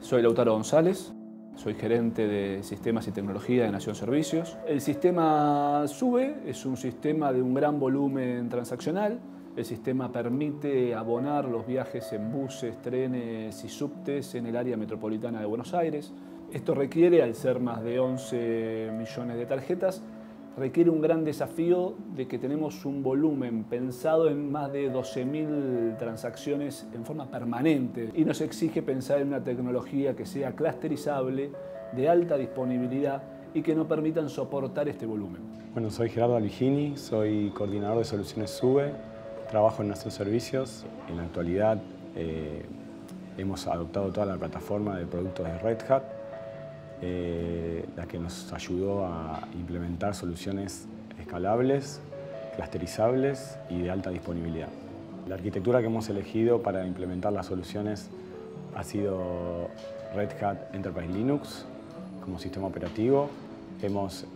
Soy Lautaro González, soy gerente de Sistemas y Tecnología de Nación Servicios. El sistema SUBE es un sistema de un gran volumen transaccional. El sistema permite abonar los viajes en buses, trenes y subtes en el área metropolitana de Buenos Aires. Esto requiere, al ser más de 11 millones de tarjetas, requiere un gran desafío de que tenemos un volumen pensado en más de 12.000 transacciones en forma permanente y nos exige pensar en una tecnología que sea clusterizable, de alta disponibilidad y que no permitan soportar este volumen. Bueno, soy Gerardo Aligini, soy coordinador de soluciones SUBE, trabajo en Nación Servicios. En la actualidad hemos adoptado toda la plataforma de productos de Red Hat, la que nos ayudó a implementar soluciones escalables, clusterizables y de alta disponibilidad. La arquitectura que hemos elegido para implementar las soluciones ha sido Red Hat Enterprise Linux como sistema operativo. Hemos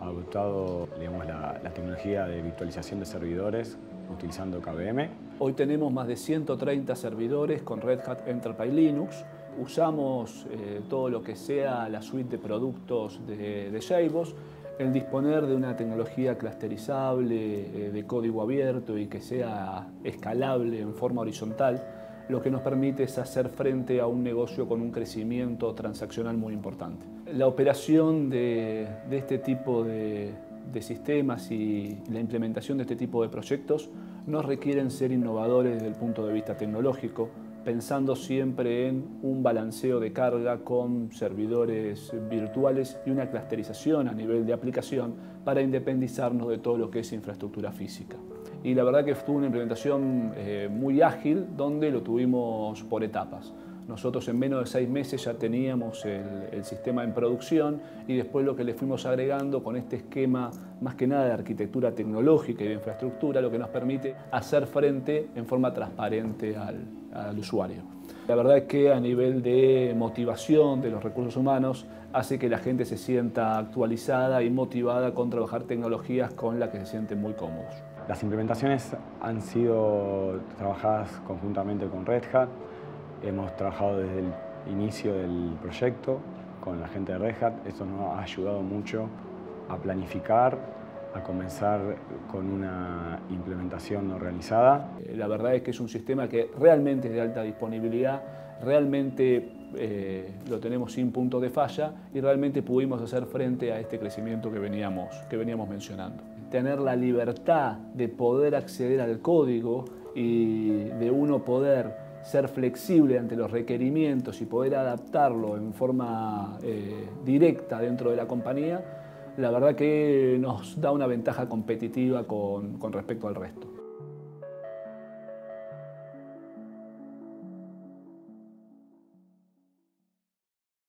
adoptado, digamos, la tecnología de virtualización de servidores utilizando KVM. Hoy tenemos más de 130 servidores con Red Hat Enterprise Linux. Usamos todo lo que sea la suite de productos de JBoss. El disponer de una tecnología clusterizable, de código abierto y que sea escalable en forma horizontal, lo que nos permite es hacer frente a un negocio con un crecimiento transaccional muy importante. La operación de este tipo de sistemas y la implementación de este tipo de proyectos nos requieren ser innovadores desde el punto de vista tecnológico, pensando siempre en un balanceo de carga con servidores virtuales y una clusterización a nivel de aplicación para independizarnos de todo lo que es infraestructura física. Y la verdad que fue una implementación muy ágil, donde lo tuvimos por etapas. Nosotros en menos de 6 meses ya teníamos el sistema en producción y después lo que le fuimos agregando con este esquema, más que nada de arquitectura tecnológica y de infraestructura, lo que nos permite hacer frente en forma transparente al usuario. La verdad es que a nivel de motivación de los recursos humanos hace que la gente se sienta actualizada y motivada con trabajar tecnologías con las que se sienten muy cómodos. Las implementaciones han sido trabajadas conjuntamente con Red Hat. Hemos trabajado desde el inicio del proyecto con la gente de Red Hat. Eso nos ha ayudado mucho a planificar, a comenzar con una implementación organizada. La verdad es que es un sistema que realmente es de alta disponibilidad, realmente lo tenemos sin punto de falla y realmente pudimos hacer frente a este crecimiento que veníamos mencionando. Tener la libertad de poder acceder al código y de uno poder ser flexible ante los requerimientos y poder adaptarlo en forma directa dentro de la compañía, la verdad que nos da una ventaja competitiva con respecto al resto.